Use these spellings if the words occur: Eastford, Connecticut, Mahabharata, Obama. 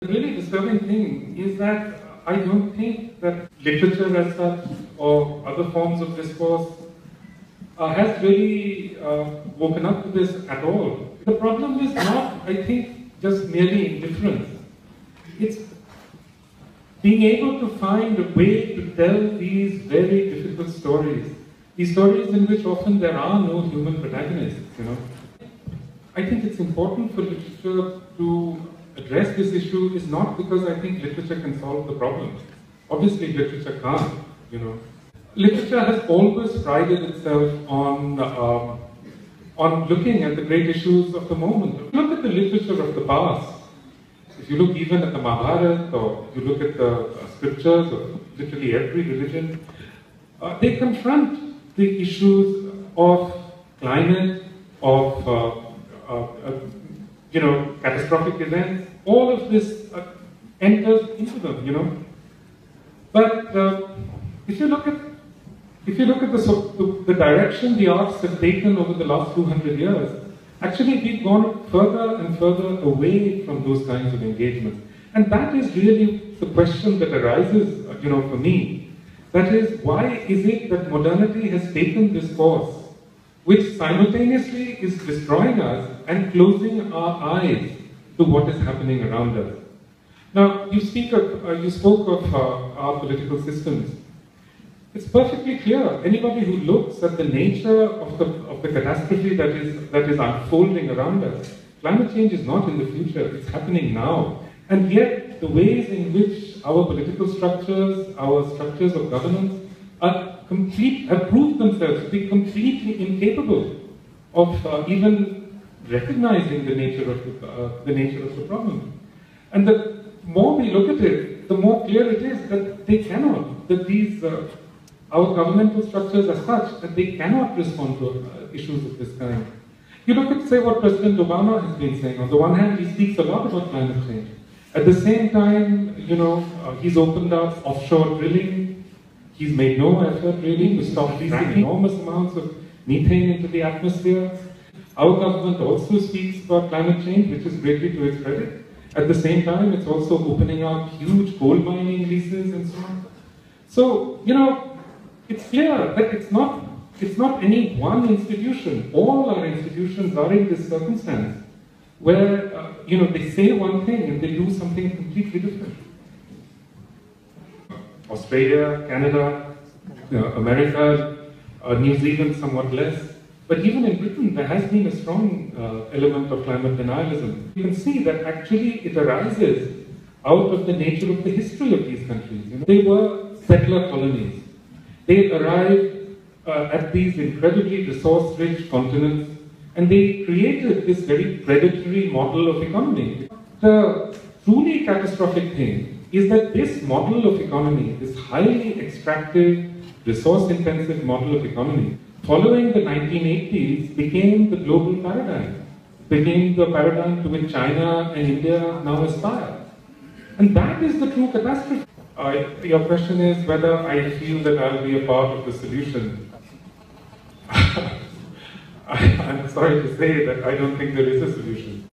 The really disturbing thing is that I don't think that literature as such or other forms of discourse has really woken up to this at all. The problem is not, I think, just merely indifference. It's being able to find a way to tell these very difficult stories, these stories in which often there are no human protagonists, you know. I think it's important for literature to address this issue is not because I think literature can solve the problem. Obviously literature can't, you know. Literature has always prided itself on looking at the great issues of the moment. If you look at the literature of the past, if you look even at the Mahabharata, or you look at the scriptures of literally every religion, they confront the issues of climate, of you know, catastrophic events. All of this enters into them, you know. But if you look at the direction the arts have taken over the last 200 years, actually we've gone further and further away from those kinds of engagements. And that is really the question that arises, you know, for me. That is, why is it that modernity has taken this course, which simultaneously is destroying us and closing our eyes to what is happening around us? Now, you spoke of our political systems. It's perfectly clear. Anybody who looks at the nature of the catastrophe that is unfolding around us, climate change is not in the future. It's happening now. And yet, the ways in which our political structures, our structures of governance, have proved themselves to be completely incapable of even recognizing the nature of the problem. And the more we look at it, the more clear it is that they cannot. That these our governmental structures are such that they cannot respond to issues of this kind. You look at, say, what President Obama has been saying. On the one hand, he speaks a lot about climate change. At the same time, you know, he's opened up offshore drilling. He's made no effort really to stop these enormous amounts of methane into the atmosphere. Our government also speaks about climate change, which is greatly to its credit. At the same time, it's also opening up huge coal mining leases and so on. So, you know, it's clear that it's not any one institution. All our institutions are in this circumstance where you know, they say one thing and they do something completely different. Australia, Canada, you know, America, New Zealand somewhat less. But even in Britain, there has been a strong element of climate denialism. You can see that actually it arises out of the nature of the history of these countries. You know, they were settler colonies. They arrived at these incredibly resource-rich continents, and they created this very predatory model of economy. The truly catastrophic thing is that this model of economy, this highly extractive, resource-intensive model of economy, following the 1980s, became the global paradigm, became the paradigm to which China and India now aspire. And that is the true catastrophe. Your question is whether I feel that I'll be a part of the solution. I'm sorry to say that I don't think there is a solution.